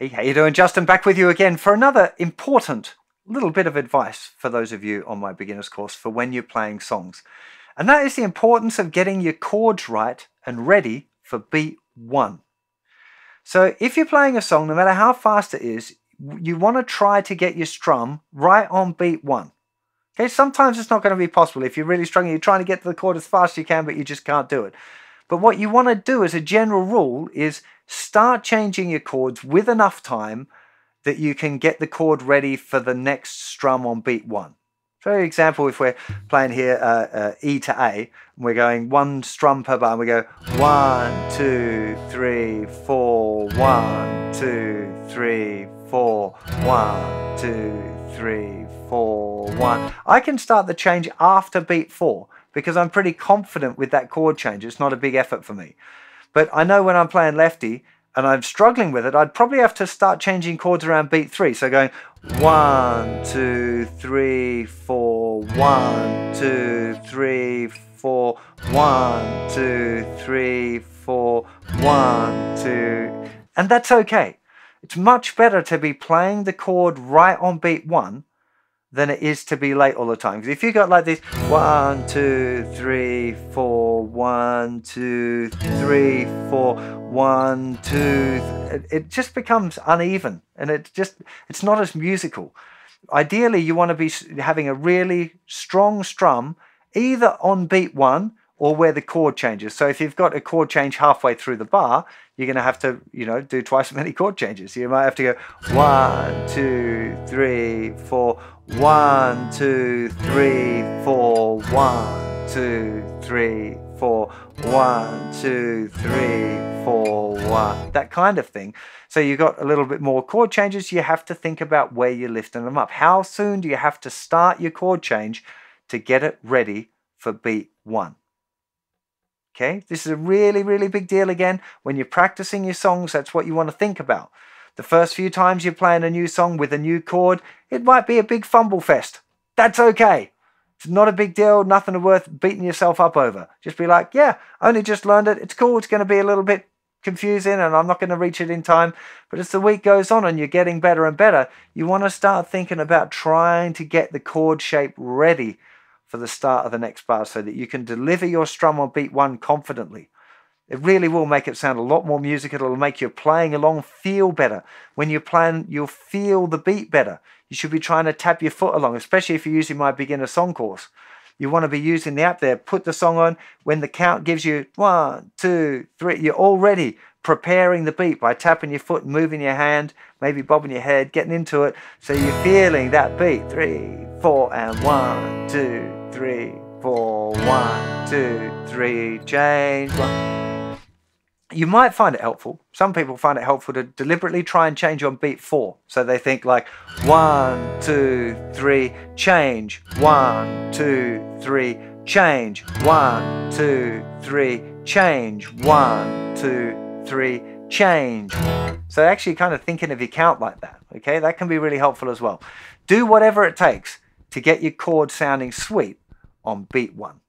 Hey, how you doing? Justin back with you again for another important little bit of advice for those of you on my beginner's course for when you're playing songs. And that is the importance of getting your chords right and ready for beat one. So if you're playing a song, no matter how fast it is, you want to try to get your strum right on beat one. Okay, sometimes it's not going to be possible. If you're really struggling, you're trying to get to the chord as fast as you can, but you just can't do it. But what you want to do as a general rule is start changing your chords with enough time that you can get the chord ready for the next strum on beat one. So for example, if we're playing here E to A, and we're going one strum per bar, and we go 1, 2, 3, 4, 1, 2, 3, 4, 1, 2, 3, 4, 1. I can start the change after beat four because I'm pretty confident with that chord change. It's not a big effort for me. But I know when I'm playing lefty and I'm struggling with it, I'd probably have to start changing chords around beat three. So going 1, 2, 3, 4, 1, 2, 3, 4, 1, 2, 3, 4, 1, 2. And that's okay. It's much better to be playing the chord right on beat one than it is to be late all the time. Because if you got like this 1, 2, 3, 4, 1, 2, 3, 4, 1, 2, it just becomes uneven and it's not as musical. Ideally, you want to be having a really strong strum either on beat one or where the chord changes. So if you've got a chord change halfway through the bar, you're going to have to, you know, do twice as many chord changes. You might have to go 1, 2, 3, 4, 1, 2, 3, 4, 1, 2, 3, 4, 1, 2, 3, 4, 1, that kind of thing. So you've got a little bit more chord changes. You have to think about where you're lifting them up. How soon do you have to start your chord change to get it ready for beat one? Okay, this is a really, really big deal again. When you're practicing your songs, that's what you want to think about. The first few times you're playing a new song with a new chord, it might be a big fumble fest. That's okay. It's not a big deal, nothing worth beating yourself up over. Just be like, yeah, I only just learned it. It's cool, it's going to be a little bit confusing and I'm not going to reach it in time. But as the week goes on and you're getting better and better, you want to start thinking about trying to get the chord shape ready for the start of the next bar so that you can deliver your strum on beat one confidently. It really will make it sound a lot more musical. It'll make your playing along feel better. When you're playing, you'll feel the beat better. You should be trying to tap your foot along, especially if you're using my beginner song course. You want to be using the app there. Put the song on. When the count gives you 1, 2, 3, you're already preparing the beat by tapping your foot, moving your hand, maybe bobbing your head, getting into it. So you're feeling that beat. 3, 4, and 1, 2, 3, 4, 1, 2, 3, change. 1. You might find it helpful. Some people find it helpful to deliberately try and change on beat 4. So they think like 1, 2, 3, change. 1, 2, 3, change. 1, 2, 3, change. 1, 2, 3, change. So actually kind of thinking of your count like that. Okay, that can be really helpful as well. Do whatever it takes to get your chord sounding sweet on beat one.